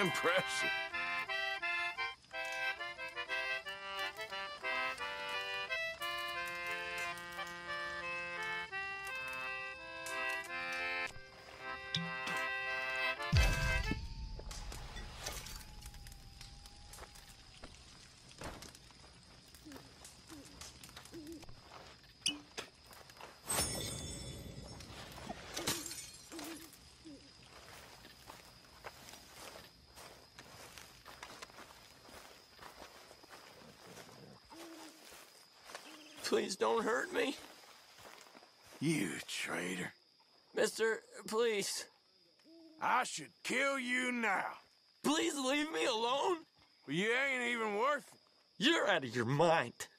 impressive. Please don't hurt me. You traitor. Mister, please. I should kill you now. Please leave me alone. Well, you ain't even worth it. You're out of your mind.